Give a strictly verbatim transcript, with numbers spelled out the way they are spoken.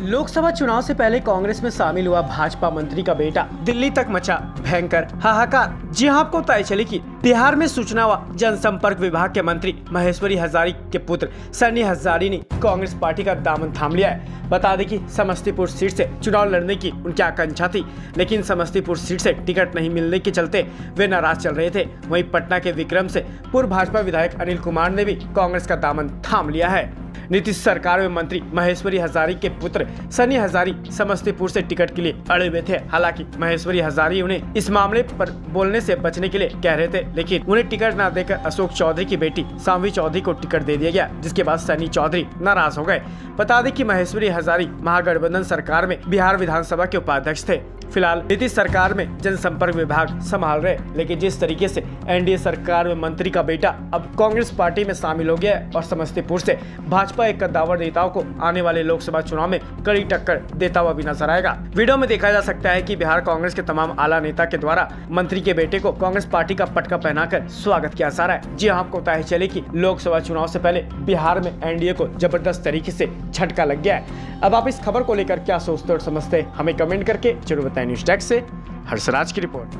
लोकसभा चुनाव से पहले कांग्रेस में शामिल हुआ भाजपा मंत्री का बेटा, दिल्ली तक मचा भयंकर हाहाकार। जी हां, आपको तय चली कि बिहार में सूचना व जनसंपर्क विभाग के मंत्री महेश्वरी हजारी के पुत्र सनी हजारी ने कांग्रेस पार्टी का दामन थाम लिया है। बता दें कि समस्तीपुर सीट से चुनाव लड़ने की उनकी आकांक्षा थी, लेकिन समस्तीपुर सीट से टिकट नहीं मिलने के चलते वे नाराज चल रहे थे। वहीं पटना के विक्रम से पूर्व भाजपा विधायक अनिल कुमार ने भी कांग्रेस का दामन थाम लिया है। नीतीश सरकार में मंत्री महेश्वरी हजारी के पुत्र सनी हजारी समस्तीपुर से टिकट के लिए अड़े हुए थे। हालांकि महेश्वरी हजारी उन्हें इस मामले पर बोलने से बचने के लिए कह रहे थे, लेकिन उन्हें टिकट न देकर अशोक चौधरी की बेटी सांवी चौधरी को टिकट दे दिया गया, जिसके बाद सनी चौधरी नाराज हो गए। बता दें कि महेश्वरी हजारी महागठबंधन सरकार में बिहार विधानसभा के उपाध्यक्ष थे। फिलहाल नीतीश सरकार में जनसंपर्क विभाग संभाल रहे, लेकिन जिस तरीके से एनडीए सरकार में मंत्री का बेटा अब कांग्रेस पार्टी में शामिल हो गया है और समस्तीपुर से भाजपा एक कद्दावर नेताओं को आने वाले लोकसभा चुनाव में कड़ी टक्कर देता हुआ भी नजर आएगा। वीडियो में देखा जा सकता है कि बिहार कांग्रेस के तमाम आला नेता के द्वारा मंत्री के बेटे को कांग्रेस पार्टी का पटका पहनाकर स्वागत किया जा रहा है। जी हां, आपको बताया चले कि लोकसभा चुनाव से पहले बिहार में एनडीए को जबरदस्त तरीके से झटका लग गया है। अब आप इस खबर को लेकर क्या सोचते और समझते, हमें कमेंट करके जरूर बताएं। न्यूज डेस्क से हर्षराज की रिपोर्ट।